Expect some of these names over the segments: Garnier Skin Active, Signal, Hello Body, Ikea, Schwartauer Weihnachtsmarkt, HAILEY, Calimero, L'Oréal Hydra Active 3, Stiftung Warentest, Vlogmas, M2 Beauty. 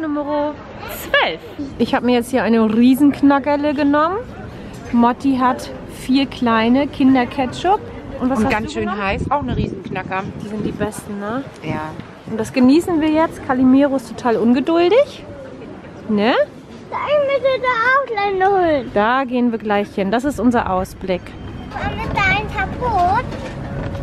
Nummer 12. Ich habe mir jetzt hier eine Riesenknackerle genommen. Motti hat 4 kleine Kinderketchup. Und was hast du ganz schön genommen? Heiß, auch eine Riesenknacker. Die sind die besten, ne? Ja. Und das genießen wir jetzt. Calimero ist total ungeduldig. Ne? Da müssen wir da auch holen. Da gehen wir gleich hin. Das ist unser Ausblick. Warum ist da ein kaputt?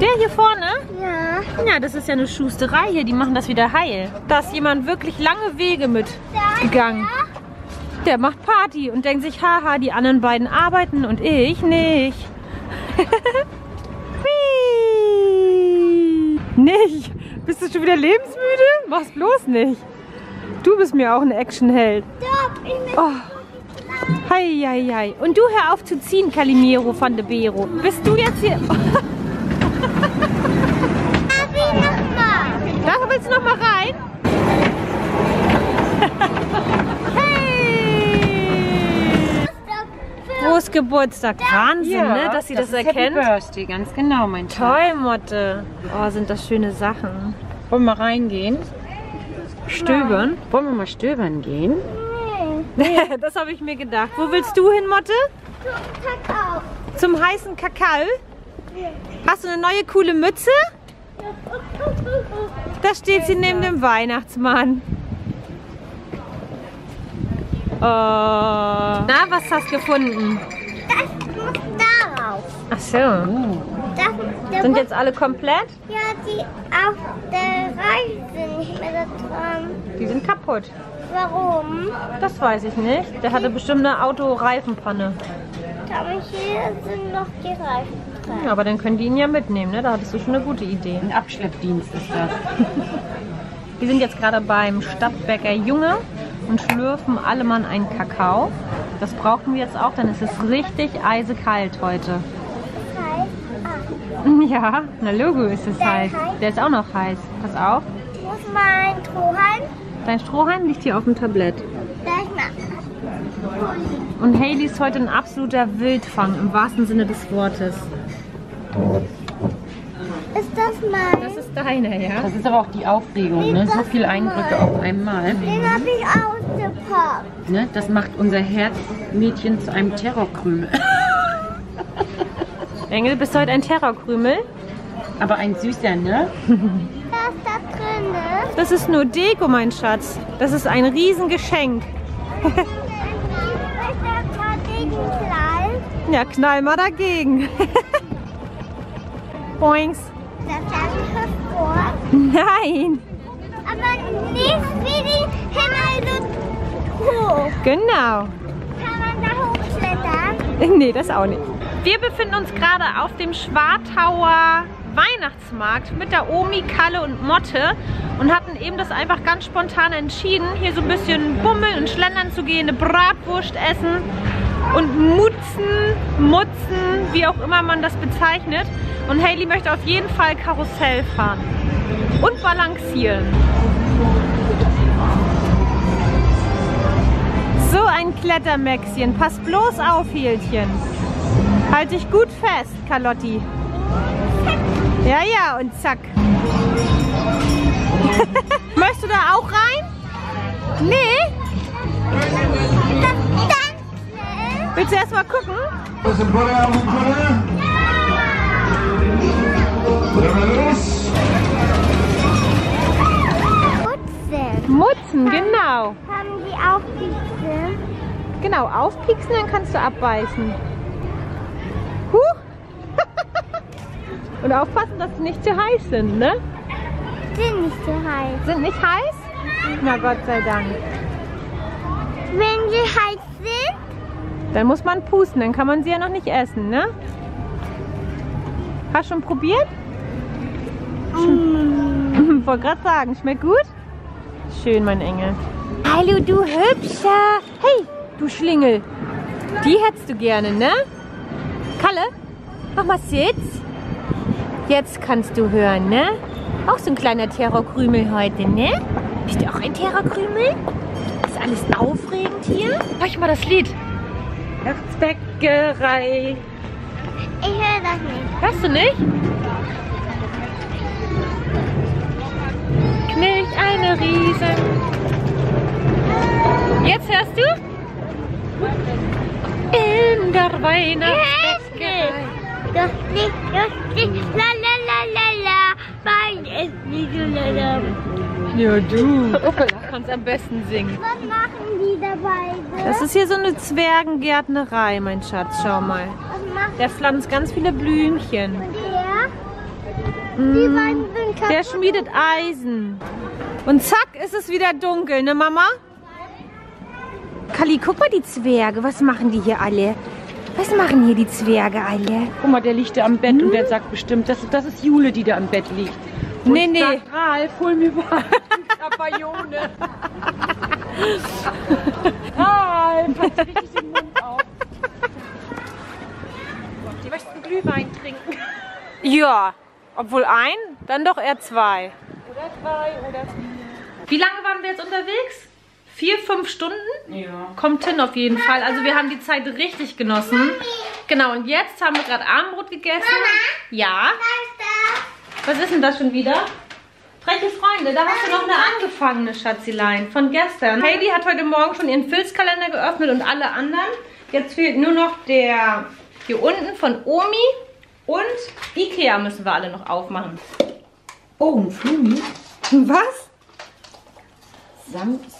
Der hier vorne? Ja. Ja, das ist ja eine Schusterei hier. Die machen das wieder heil. Da ist jemand wirklich lange Wege mitgegangen. Der macht Party und denkt sich, haha, die anderen beiden arbeiten und ich nicht. Nicht. Bist du schon wieder lebensmüde? Mach's bloß nicht. Du bist mir auch ein Actionheld. Oh. Hei, hei, hei. Und du hör auf zu ziehen, Calimero von de Bero. Bist du jetzt hier... Da willst du noch mal rein? Hey! Groß Geburtstag. Wahnsinn, ja, ne, dass sie das erkennt. Happy Birthday, ganz genau, mein Toll, Motte. Oh, sind das schöne Sachen. Wollen wir mal reingehen? Stöbern? Wollen wir mal stöbern gehen? Nee. Das habe ich mir gedacht. Wo willst du hin, Motte? Zum Kakao. Zum heißen Kakao? Hast du eine neue coole Mütze? Da steht sie neben dem Weihnachtsmann. Oh. Na, was hast du gefunden? Das muss darauf. Ach so. Das, sind jetzt alle komplett? Ja, die auf der Reihe sind nicht mehr da dran. Die sind kaputt. Warum? Das weiß ich nicht. Der hatte bestimmt eine Autoreifenpanne. Aber hier sind noch die Reifen. Ja, aber dann können die ihn ja mitnehmen, ne? Da hattest du schon eine gute Idee. Ein Abschleppdienst ist das. Wir sind jetzt gerade beim Stadtbäcker Junge und schlürfen alle Mann einen Kakao. Das brauchen wir jetzt auch, denn es ist richtig eisekalt heute. Heiß? Ah. Ja, na Logo ist es heiß. Der ist auch noch heiß. Pass auf. Wo ist mein Strohhalm? Dein Strohhalm liegt hier auf dem Tablett. Und Hailey ist heute ein absoluter Wildfang, im wahrsten Sinne des Wortes. Ist das mein? Das ist deiner, ja. Das ist aber auch die Aufregung, ne? So viele Eindrücke auf einmal. Den habe ich ausgepackt. Ne? Das macht unser Herzmädchen zu einem Terrorkrümel. Engel, bist du heute ein Terrorkrümel? Aber ein süßer, ne? Was da drin ist? Das ist nur Deko, mein Schatz. Das ist ein Riesengeschenk. Ja, knall mal dagegen. Boings. Das ist vor. Nein. Aber nicht wie die Himmel hoch. Genau. Kann man da hochklettern? Nee, das auch nicht. Wir befinden uns gerade auf dem Schwartauer Weihnachtsmarkt mit der Omi, Kalle und Motte und hatten eben das einfach ganz spontan entschieden, hier so ein bisschen bummeln und schlendern zu gehen, eine Bratwurst essen und mutzen, wie auch immer man das bezeichnet. Und Hailey möchte auf jeden Fall Karussell fahren und balancieren. So ein Klettermäxchen, pass bloß auf, Häelchen. Halt dich gut fest, Carlotti. Ja, ja, und zack. Möchtest du da auch rein? Nee? Willst du erst mal gucken? Mutzen. Mutzen, genau. Haben die aufpieksen? Genau, aufpieksen, dann kannst du abbeißen. Huh! Und aufpassen, dass sie nicht zu heiß sind, ne? Sind nicht zu heiß. Sind nicht heiß? Na Gott sei Dank. Wenn sie heiß sind? Dann muss man pusten, dann kann man sie ja noch nicht essen, ne? Hast du schon probiert? Mm. Wollte gerade sagen, schmeckt gut? Schön, mein Engel. Hallo, du Hübscher. Hey, du Schlingel. Die hättest du gerne, ne? Kalle, mach mal Sitz. Jetzt kannst du hören, ne? Auch so ein kleiner Terrorkrümel heute, ne? Bist du auch ein Terrorkrümel? Ist alles aufregend hier? Hör ich mal das Lied. Herzbäckerei. Ich höre das nicht. Hörst du nicht? Knilch eine Riese. Jetzt hörst du? In der Weihnachtsbäckerei. Lustig, la la la la la. Wein ist nicht so la. Ja, du. Du kannst am besten singen. Was machen die dabei? Das ist hier so eine Zwergengärtnerei, mein Schatz. Schau mal. Der pflanzt ganz viele Blümchen. Und der? Der schmiedet Eisen. Und zack, ist es wieder dunkel, ne Mama? Kali, guck mal die Zwerge. Was machen die hier alle? Was machen hier die Zwerge alle? Guck mal, der liegt da am Bett und der sagt bestimmt, das ist Jule, die da am Bett liegt. Und nee. Ralf, hol mir was. Kabayone. Ralf, hat richtig den Mund auf. Die möchten einen Glühwein trinken. Ja, obwohl ein, dann doch eher zwei. Oder zwei oder vier. Wie lange waren wir jetzt unterwegs? 4-5 Stunden? Ja. Kommt hin auf jeden Fall. Also wir haben die Zeit richtig genossen. Mami. Genau, und jetzt haben wir gerade Abendbrot gegessen. Mama? Ja? Was ist das? Was ist denn das schon wieder? Freche Freunde, da hast du noch eine angefangene Schatzilein von gestern. Heidi hat heute Morgen schon ihren Filzkalender geöffnet und alle anderen. Jetzt fehlt nur noch der hier unten von Omi und Ikea müssen wir alle noch aufmachen. Oh, ein Flumi. Was?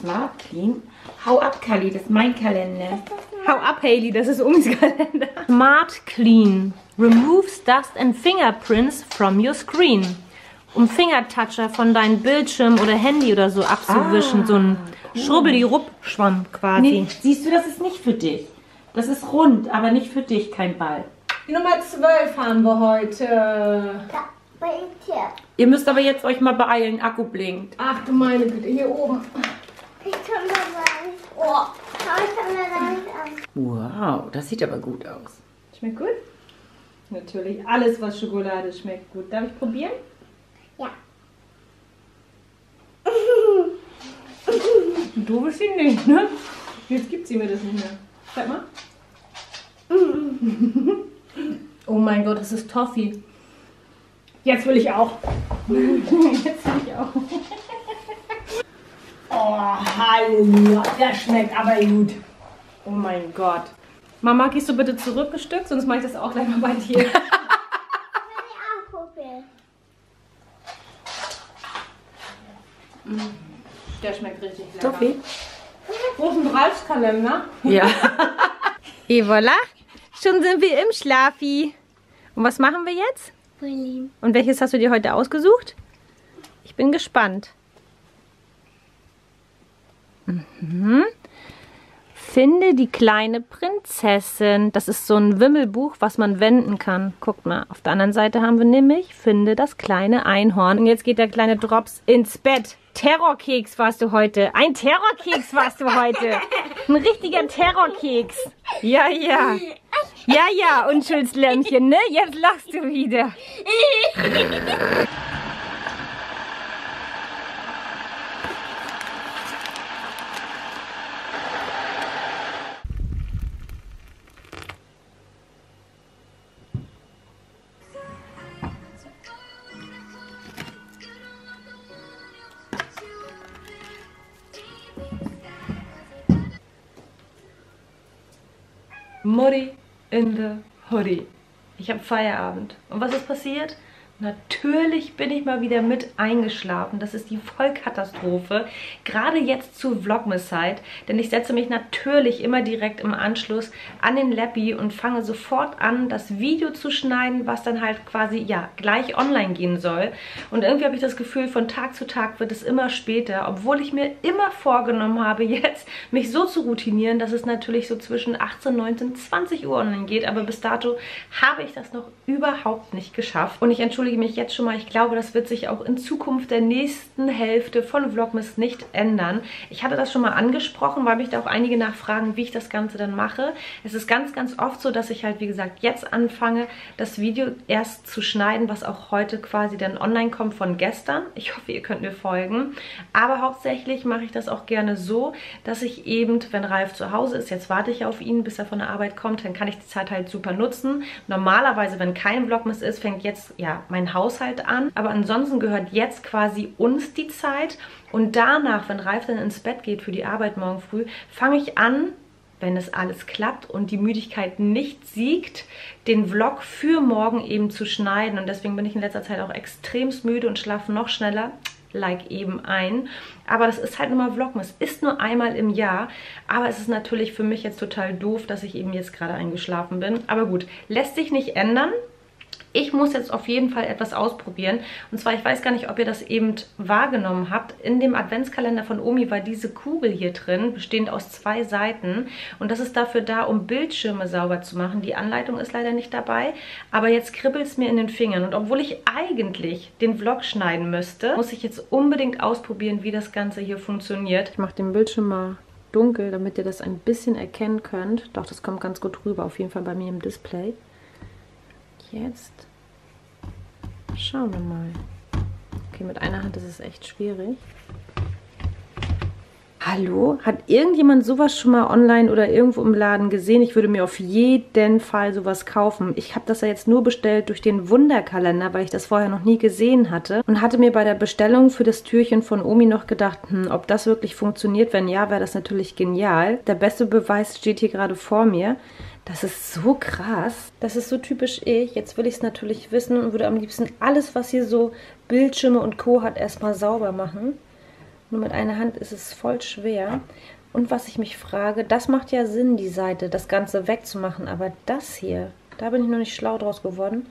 Smart Clean. Hau ab, Kali, das ist mein Kalender. Hau ab, Hailey, das ist Omis Kalender. Smart Clean removes dust and fingerprints from your screen. Um Fingertoucher von deinem Bildschirm oder Handy oder so abzuwischen. So ein Schrubbeli-Rupp-Schwamm quasi. Nee, siehst du, das ist nicht für dich. Das ist rund, aber nicht für dich, kein Ball. Die Nummer 12 haben wir heute. Ihr müsst aber jetzt euch mal beeilen, Akku blinkt. Ach du meine Güte, hier oben. Ich kann da rein. Wow, das sieht aber gut aus. Schmeckt gut? Natürlich, alles was Schokolade schmeckt gut. Darf ich probieren? Ja. Du bist sie nicht, ne? Jetzt gibt sie mir das nicht mehr. Zeig mal. Oh mein Gott, das ist Toffee. Jetzt will ich auch. Jetzt will ich auch. Oh, Halleluja. Das schmeckt aber gut. Oh mein Gott. Mama, gehst du bitte zurück ein Stück, sonst mache ich das auch gleich mal bei dir. Ich will auch probieren. Der schmeckt richtig lecker. Toffee. Großen Ralfskalender. Ja. Et voilà. Schon sind wir im Schlafi. Und was machen wir jetzt? Und welches hast du dir heute ausgesucht? Ich bin gespannt. Finde die kleine Prinzessin. Das ist so ein Wimmelbuch, was man wenden kann. Guckt mal, auf der anderen Seite haben wir nämlich Finde das kleine Einhorn. Und jetzt geht der kleine Drops ins Bett. Terrorkeks warst du heute. Ein Terrorkeks warst du heute. Ein richtiger Terrorkeks. Ja, ja. Ja, ja, Unschuldslämmchen, ne? Jetzt lachst du wieder. Mutti in the Hoodie. Ich habe Feierabend. Und was ist passiert? Natürlich bin ich mal wieder mit eingeschlafen. Das ist die Vollkatastrophe. Gerade jetzt zu Vlogmas-Zeit. Denn ich setze mich natürlich immer direkt im Anschluss an den Lappi und fange sofort an, das Video zu schneiden, was dann halt quasi, ja, gleich online gehen soll. Und irgendwie habe ich das Gefühl, von Tag zu Tag wird es immer später. Obwohl ich mir immer vorgenommen habe, jetzt mich so zu routinieren, dass es natürlich so zwischen 18, 19, 20 Uhr online geht. Aber bis dato habe ich das noch überhaupt nicht geschafft. Und ich entschuldige mich jetzt schon mal. Ich glaube, das wird sich auch in Zukunft der nächsten Hälfte von Vlogmas nicht ändern. Ich hatte das schon mal angesprochen, weil mich da auch einige nachfragen, wie ich das Ganze dann mache. Es ist ganz, ganz oft so, dass ich halt, wie gesagt, jetzt anfange, das Video erst zu schneiden, was auch heute quasi dann online kommt von gestern. Ich hoffe, ihr könnt mir folgen. Aber hauptsächlich mache ich das auch gerne so, dass ich eben, wenn Ralf zu Hause ist, jetzt warte ich auf ihn, bis er von der Arbeit kommt, dann kann ich die Zeit halt super nutzen. Normalerweise, wenn kein Vlogmas ist, fängt jetzt, ja, meinen Haushalt an. Aber ansonsten gehört jetzt quasi uns die Zeit. Und danach, wenn Ralf dann ins Bett geht für die Arbeit morgen früh, fange ich an, wenn es alles klappt und die Müdigkeit nicht siegt, den Vlog für morgen eben zu schneiden. Und deswegen bin ich in letzter Zeit auch extremst müde und schlafe noch schneller, like eben ein. Aber das ist halt nochmal Vlogmas. Ist nur einmal im Jahr. Aber es ist natürlich für mich jetzt total doof, dass ich eben jetzt gerade eingeschlafen bin. Aber gut, lässt sich nicht ändern. Ich muss jetzt auf jeden Fall etwas ausprobieren. Und zwar, ich weiß gar nicht, ob ihr das eben wahrgenommen habt. In dem Adventskalender von Omi war diese Kugel hier drin, bestehend aus 2 Seiten. Und das ist dafür da, um Bildschirme sauber zu machen. Die Anleitung ist leider nicht dabei. Aber jetzt kribbelt es mir in den Fingern. Und obwohl ich eigentlich den Vlog schneiden müsste, muss ich jetzt unbedingt ausprobieren, wie das Ganze hier funktioniert. Ich mache den Bildschirm mal dunkel, damit ihr das ein bisschen erkennen könnt. Doch, das kommt ganz gut rüber, auf jeden Fall bei mir im Display. Jetzt schauen wir mal. Okay, mit einer Hand ist es echt schwierig. Hallo? Hat irgendjemand sowas schon mal online oder irgendwo im Laden gesehen? Ich würde mir auf jeden Fall sowas kaufen. Ich habe das ja jetzt nur bestellt durch den Wunderkalender, weil ich das vorher noch nie gesehen hatte. Und hatte mir bei der Bestellung für das Türchen von Omi noch gedacht, ob das wirklich funktioniert. Wenn ja, wäre das natürlich genial. Der beste Beweis steht hier gerade vor mir. Das ist so krass. Das ist so typisch ich. Jetzt will ich es natürlich wissen und würde am liebsten alles, was hier so Bildschirme und Co. hat, erstmal sauber machen. Nur mit einer Hand ist es voll schwer. Und was ich mich frage, das macht ja Sinn, die Seite, das Ganze wegzumachen. Aber das hier, da bin ich noch nicht schlau draus geworden.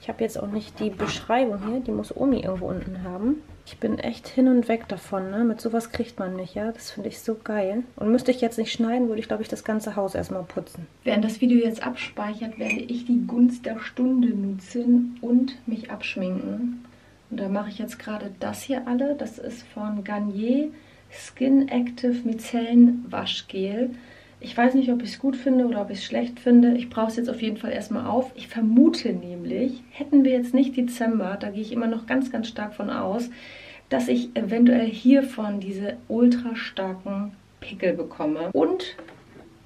Ich habe jetzt auch nicht die Beschreibung hier. Die muss Omi irgendwo unten haben. Ich bin echt hin und weg davon, ne? Mit sowas kriegt man nicht, ja? Das finde ich so geil. Und müsste ich jetzt nicht schneiden, würde ich, glaube ich, das ganze Haus erstmal putzen. Während das Video jetzt abspeichert, werde ich die Gunst der Stunde nutzen und mich abschminken. Und da mache ich jetzt gerade das hier alle. Das ist von Garnier Skin Active Micellenwaschgel. Ich weiß nicht, ob ich es gut finde oder ob ich es schlecht finde. Ich brauche es jetzt auf jeden Fall erstmal auf. Ich vermute nämlich, hätten wir jetzt nicht Dezember, da gehe ich immer noch ganz, ganz stark von aus, dass ich eventuell hiervon diese ultra starken Pickel bekomme. Und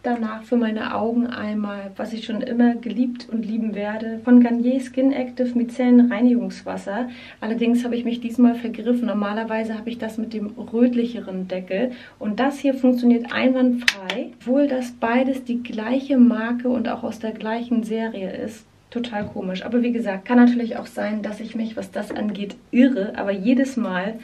danach für meine Augen einmal, was ich schon immer geliebt und lieben werde, von Garnier Skin Active Micellenreinigungswasser. Allerdings habe ich mich diesmal vergriffen. Normalerweise habe ich das mit dem rötlicheren Deckel. Und das hier funktioniert einwandfrei, obwohl das beides die gleiche Marke und auch aus der gleichen Serie ist. Total komisch. Aber wie gesagt, kann natürlich auch sein, dass ich mich, was das angeht, irre. Aber jedes Mal,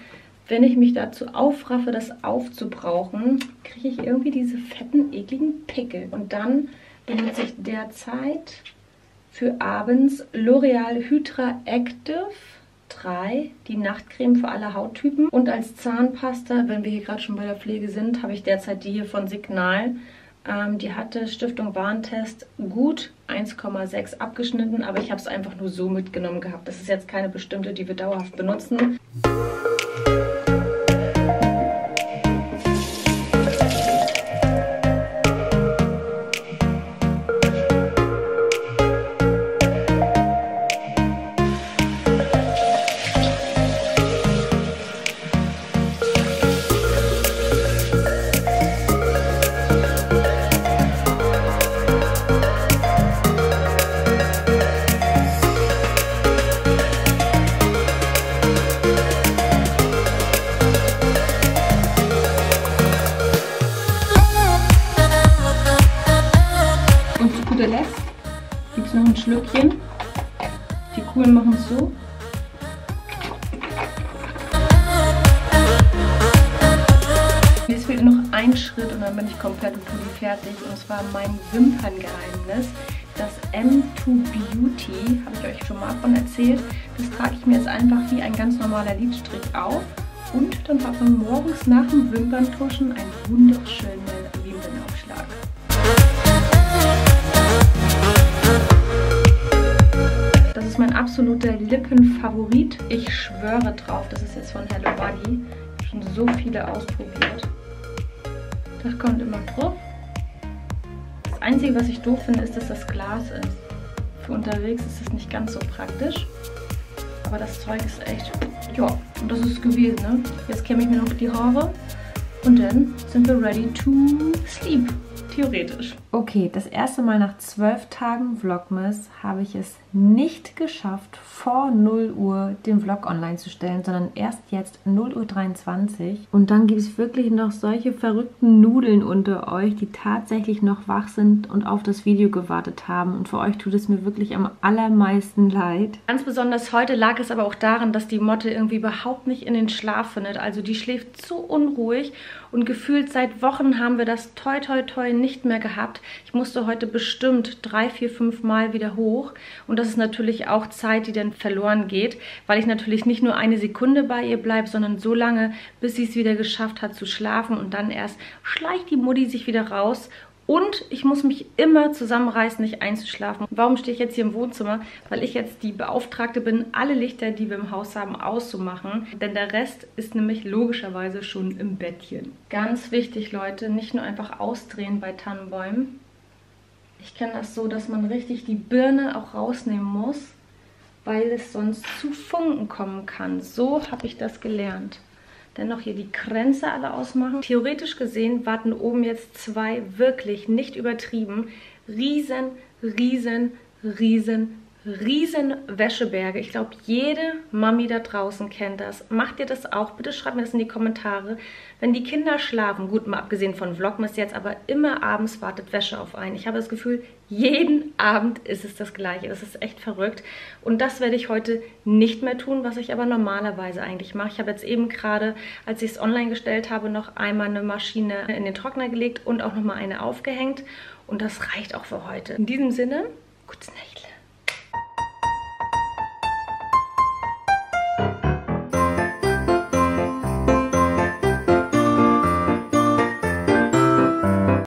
wenn ich mich dazu aufraffe, das aufzubrauchen, kriege ich irgendwie diese fetten, ekligen Pickel. Und dann benutze ich derzeit für abends L'Oréal Hydra Active 3, die Nachtcreme für alle Hauttypen. Und als Zahnpasta, wenn wir hier gerade schon bei der Pflege sind, habe ich derzeit die hier von Signal. Die hatte Stiftung Warentest gut 1,6 abgeschnitten, aber ich habe es einfach nur so mitgenommen gehabt. Das ist jetzt keine bestimmte, die wir dauerhaft benutzen. Schlückchen. Die Coolen machen es so. Jetzt fehlt noch ein Schritt und dann bin ich komplett und pulli fertig. Und zwar mein Wimperngeheimnis. Das M2 Beauty, habe ich euch schon mal davon erzählt. Das trage ich mir jetzt einfach wie ein ganz normaler Lidstrich auf. Und dann hat man morgens nach dem Wimperntuschen einen wunderschönen Wimpernaufschlag. Mein absoluter Lippenfavorit. Ich schwöre drauf, das ist jetzt von Hello Body. Ich habe schon so viele ausprobiert. Das kommt immer drauf. Das Einzige, was ich doof finde, ist, dass das Glas ist. Für unterwegs ist es nicht ganz so praktisch. Aber das Zeug ist echt... Ja, und das ist es gewesen. Ne? Jetzt kämme ich mir noch die Haare. Und dann sind wir ready to sleep. Theoretisch. Okay, das erste Mal nach 12 Tagen Vlogmas habe ich es nicht geschafft, vor 0 Uhr den Vlog online zu stellen, sondern erst jetzt 0:23 Uhr. Und dann gibt es wirklich noch solche verrückten Nudeln unter euch, die tatsächlich noch wach sind und auf das Video gewartet haben. Und für euch tut es mir wirklich am allermeisten leid. Ganz besonders heute lag es aber auch daran, dass die Motte irgendwie überhaupt nicht in den Schlaf findet. Also die schläft zu unruhig und gefühlt seit Wochen haben wir das toi toi toi nicht mehr gehabt. Ich musste heute bestimmt 3, 4, 5 Mal wieder hoch. Und das ist natürlich auch Zeit, die dann verloren geht, weil ich natürlich nicht nur eine Sekunde bei ihr bleibe, sondern so lange, bis sie es wieder geschafft hat zu schlafen und dann erst schleicht die Mutti sich wieder raus. Und ich muss mich immer zusammenreißen, nicht einzuschlafen. Warum stehe ich jetzt hier im Wohnzimmer? Weil ich jetzt die Beauftragte bin, alle Lichter, die wir im Haus haben, auszumachen. Denn der Rest ist nämlich logischerweise schon im Bettchen. Ganz wichtig, Leute, nicht nur einfach ausdrehen bei Tannenbäumen. Ich kenne das so, dass man richtig die Birne auch rausnehmen muss, weil es sonst zu Funken kommen kann. So habe ich das gelernt. Dennoch hier die Kränze alle ausmachen. Theoretisch gesehen warten oben jetzt zwei wirklich, nicht übertrieben, riesen Wäscheberge. Ich glaube, jede Mami da draußen kennt das. Macht ihr das auch? Bitte schreibt mir das in die Kommentare. Wenn die Kinder schlafen, gut, mal abgesehen von Vlogmas jetzt, aber immer abends wartet Wäsche auf einen. Ich habe das Gefühl, jeden Abend ist es das Gleiche. Das ist echt verrückt. Und das werde ich heute nicht mehr tun, was ich aber normalerweise eigentlich mache. Ich habe jetzt eben gerade, als ich es online gestellt habe, noch einmal eine Maschine in den Trockner gelegt und auch nochmal eine aufgehängt. Und das reicht auch für heute. In diesem Sinne, gutes Nächtle.